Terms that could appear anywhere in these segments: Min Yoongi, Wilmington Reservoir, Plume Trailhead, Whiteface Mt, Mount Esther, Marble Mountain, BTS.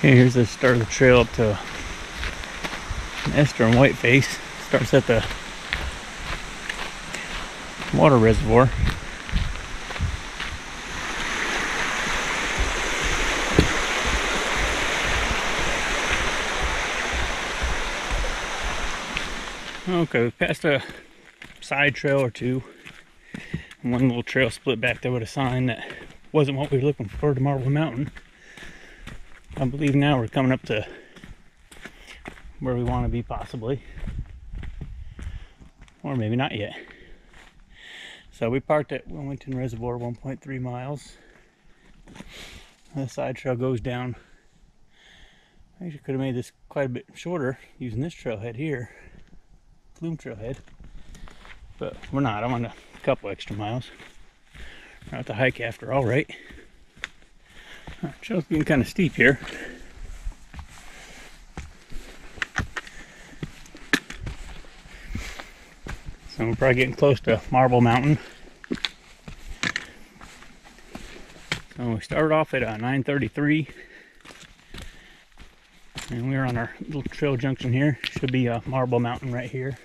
Okay, here's the start of the trail up to Esther and Whiteface. Starts at the water reservoir. Okay, we passed a side trail or two, and one little trail split back there with a sign that wasn't what we were looking for to Marble Mountain. I believe now we're coming up to where we want to be, possibly, or maybe not yet. So we parked at Wilmington Reservoir, 1.3 miles. The side trail goes down. I actually could have made this quite a bit shorter using this trailhead here, Plume Trailhead, but we're not. I'm on a couple extra miles. We're out to hike after all, right? The trail's getting kind of steep here. So we're probably getting close to Marble Mountain. So we started off at 9:33, and we're on our little trail junction here. Should be Marble Mountain right here.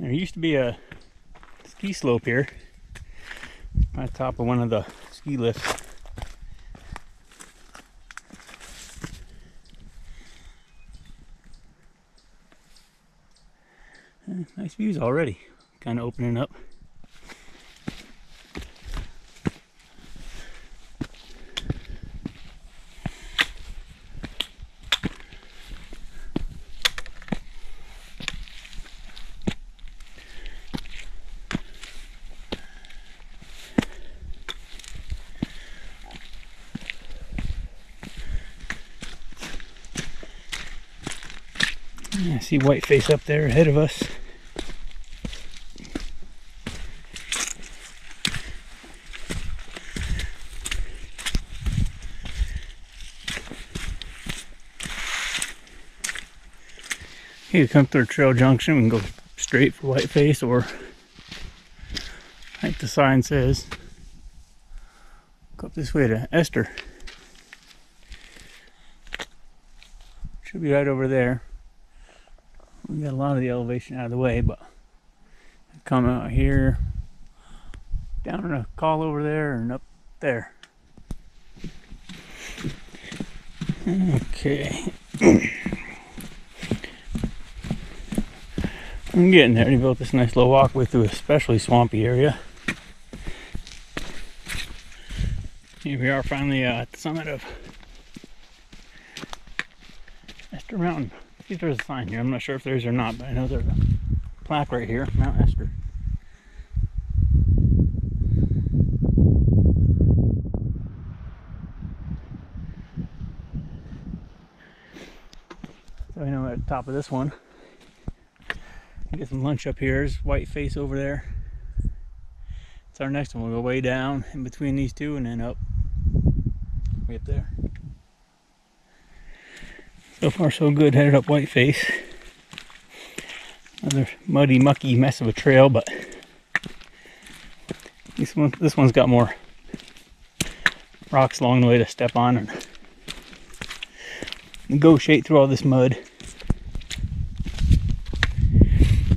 There used to be a ski slope here, on top of one of the ski lifts. Nice views already, kind of opening up. I see Whiteface up there ahead of us. Okay, we come through trail junction. We can go straight for Whiteface, or like the sign says, go up this way to Esther. Should be right over there. We got a lot of the elevation out of the way, but come out here, down in a call over there, and up there. Okay, I'm getting there. We built this nice little walkway through an especially swampy area. Here we are, finally at the summit of Esther Mountain. I think there's a sign here. I'm not sure if there is or not, but I know there's a plaque right here, Mount Esther. So I know at the top of this one, get some lunch up here. There's Whiteface over there. It's our next one. We'll go way down in between these two and then up, way up there. So far so good, headed up Whiteface. Another muddy, mucky mess of a trail, but this one's got more rocks along the way to step on and negotiate through all this mud.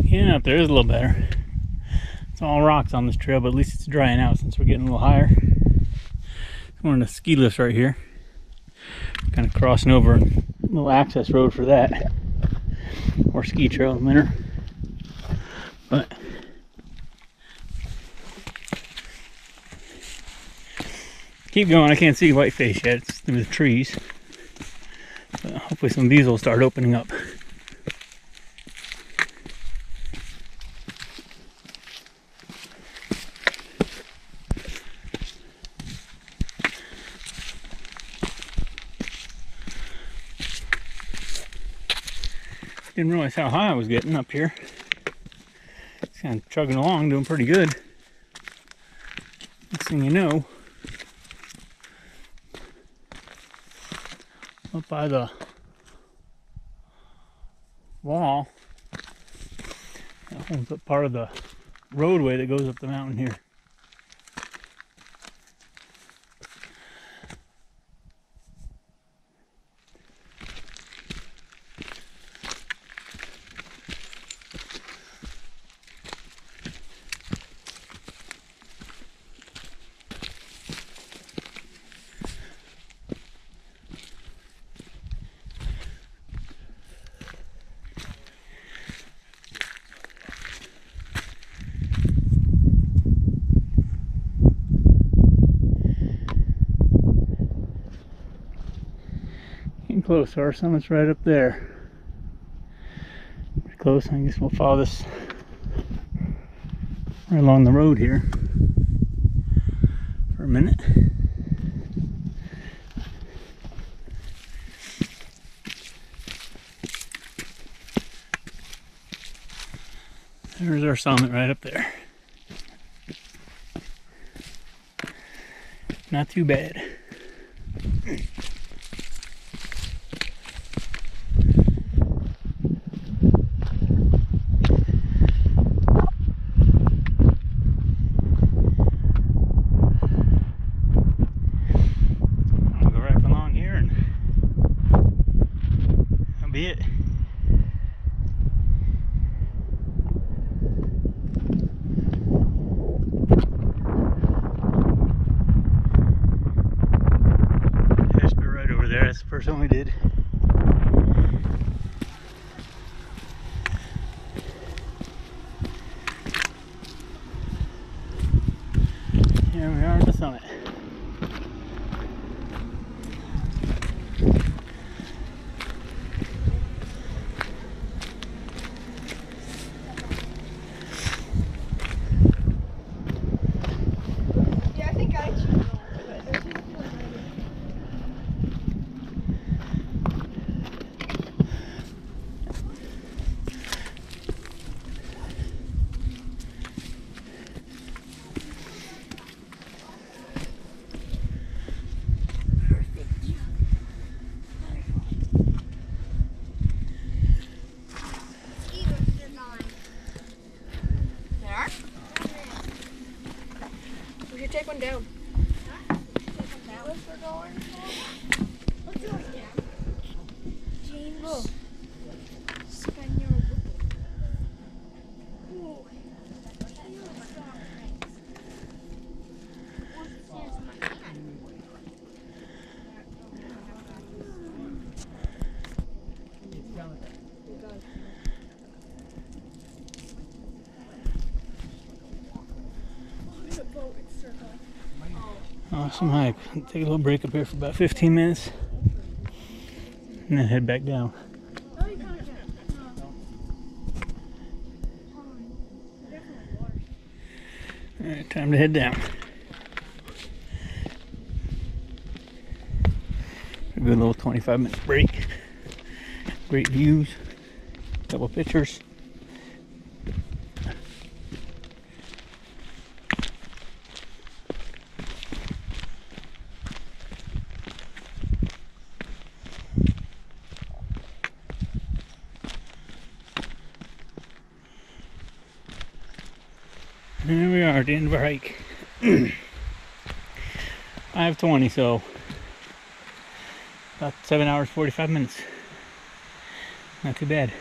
Getting out there is a little better. It's all rocks on this trail, but at least it's drying out since we're getting a little higher. It's one of the ski lifts right here. Kind of crossing over little access road for that, or ski trail in the winter. But keep going. I can't see Whiteface yet. It's through the trees. But hopefully some of these will start opening up. Didn't realize how high I was getting up here. It's kind of chugging along, doing pretty good. Next thing you know, up by the wall that holds up part of the roadway that goes up the mountain here. Close, our summit's right up there. Pretty close. I guess we'll follow this right along the road here for a minute. There's our summit right up there. Not too bad. Only did. Here we are at the summit. Down. Awesome hike. Take a little break up here for about 15 minutes and then head back down. Alright, time to head down. A good little 25-minute break. Great views, couple pictures. Here we are at the end of our hike. 5:20, so about 7 hours 45 minutes. Not too bad.